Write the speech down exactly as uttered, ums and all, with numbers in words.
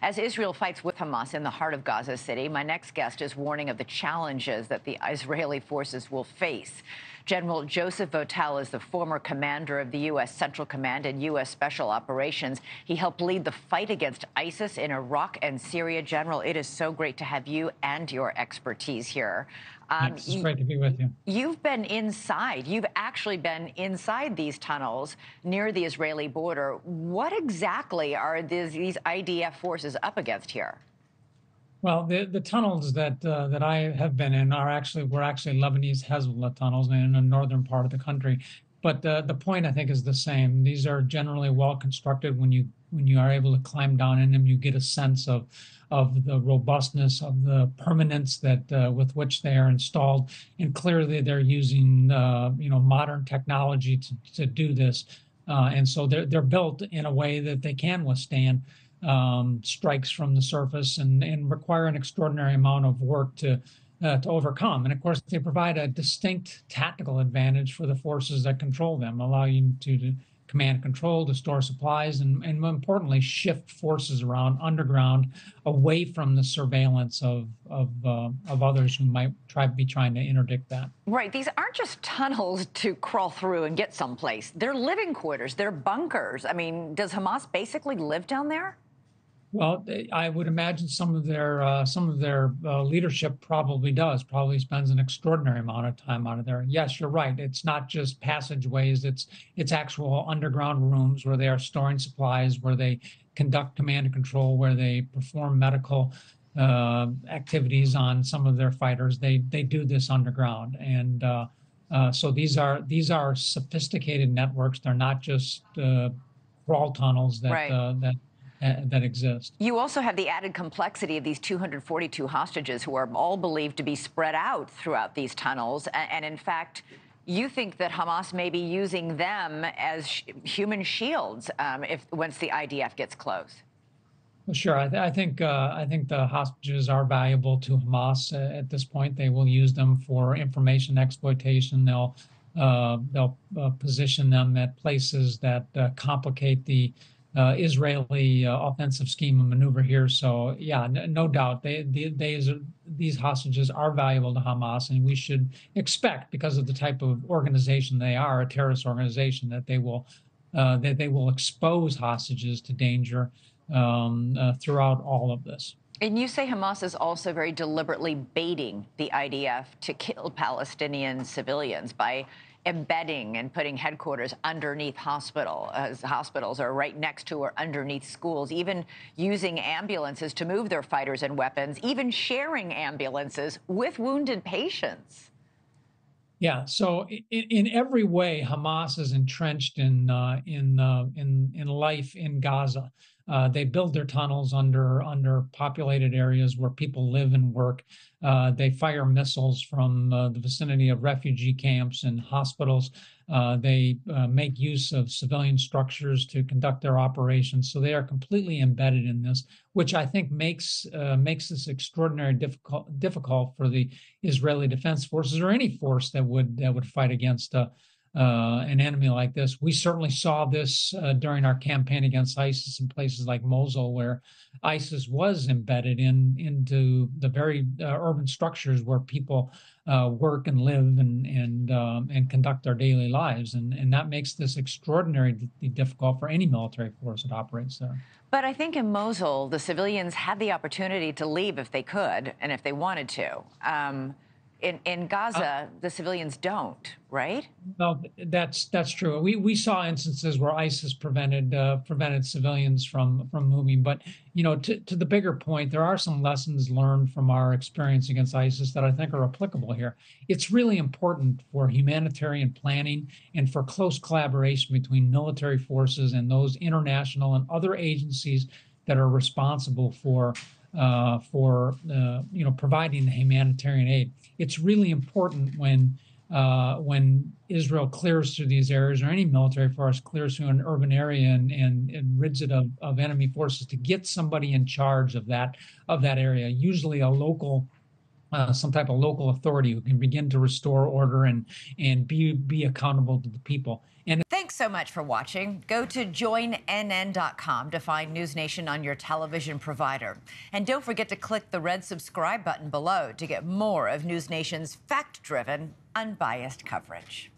As Israel fights with Hamas in the heart of Gaza City, my next guest is warning of the challenges that the Israeli forces will face. General Joseph Votel is the former commander of the U S. Central Command and U S. Special Operations. He helped lead the fight against ISIS in Iraq and Syria. General, it is so great to have you and your expertise here. Um, it's you, great to be with you. You've been inside. You've actually been inside these tunnels near the Israeli border. What exactly are these, these I D F forces up against here? Well, the, the tunnels that uh, that I have been in are actually were actually Lebanese Hezbollah tunnels in the northern part of the country. But uh, the point, I think, is the same. These are generally well constructed. When you when you are able to climb down in them, you get a sense of of the robustness, of the permanence that uh, with which they are installed. And clearly, they're using uh, you know modern technology to to do this. Uh, and so they're they're built in a way that they can withstand um, strikes from the surface and and require an extraordinary amount of work to. Uh, to overcome. And of course, they provide a distinct tactical advantage for the forces that control them, allowing you to command control, to store supplies, and, and more importantly, shift forces around underground away from the surveillance of of, uh, of others who might try be trying to interdict that. Right. These aren't just tunnels to crawl through and get someplace. They're living quarters. They're bunkers. I mean, does Hamas basically live down there? Well, I would imagine some of their uh, some of their uh, leadership probably does, probably spends an extraordinary amount of time out of there. Yes, you're right. It's not just passageways. It's it's actual underground rooms where they are storing supplies, where they conduct command and control, where they perform medical uh, activities on some of their fighters. They they do this underground, and uh, uh, so these are these are sophisticated networks. They're not just uh, crawl tunnels that right. uh, that. Uh, that exist. You also have the added complexity of these two hundred forty-two hostages who are all believed to be spread out throughout these tunnels. And, and in fact, you think that Hamas may be using them as sh human shields um, if once the I D F gets close. Well, sure. I, th I think uh, I think the hostages are valuable to Hamas uh, at this point. They will use them for information exploitation. They'll uh, they'll uh, position them at places that uh, complicate the Uh, Israeli uh, offensive scheme and maneuver here. So, yeah, n no doubt they, they, they, these hostages are valuable to Hamas, and we should expect, because of the type of organization they are, a terrorist organization, that they will uh, that they will expose hostages to danger um, uh, throughout all of this. And you say Hamas is also very deliberately baiting the I D F to kill Palestinian civilians by embedding and putting headquarters underneath hospital, uh, hospitals or right next to or underneath schools, even using ambulances to move their fighters and weapons, even sharing ambulances with wounded patients. Yeah. So in, in every way, Hamas is entrenched in uh, in, uh, in in life in Gaza. Uh, they build their tunnels under under populated areas where people live and work. Uh, they fire missiles from uh, the vicinity of refugee camps and hospitals. Uh, they uh, make use of civilian structures to conduct their operations. So they are completely embedded in this, which I think makes uh, makes this extraordinary difficult difficult for the Israeli Defense Forces or any force that would that would fight against a. Uh, Uh, an enemy like this. We certainly saw this uh, during our campaign against ISIS in places like Mosul, where ISIS was embedded in into the very uh, urban structures where people uh, work and live and and um, and conduct their daily lives, and and that makes this extraordinarily difficult for any military force that operates there. But I think in Mosul, the civilians had the opportunity to leave if they could and if they wanted to. Um, In, in Gaza, uh, the civilians don't, right? No, that's that's true. We we saw instances where ISIS prevented uh, prevented civilians from from moving. But you know, to to the bigger point, there are some lessons learned from our experience against ISIS that I think are applicable here. It's really important for humanitarian planning and for close collaboration between military forces and those international and other agencies that are responsible for. Uh, for uh, you know providing the humanitarian aid. It's really important when uh, when Israel clears through these areas, or any military force clears through an urban area and, and, and rids it of, of enemy forces, to get somebody in charge of that of that area, usually a local, uh, some type of local authority who can begin to restore order and and be be accountable to the people. And thanks. so much for watching. Go to join N N dot com to find NewsNation on your television provider. And don't forget to click the red subscribe button below to get more of NewsNation's fact-driven, unbiased coverage.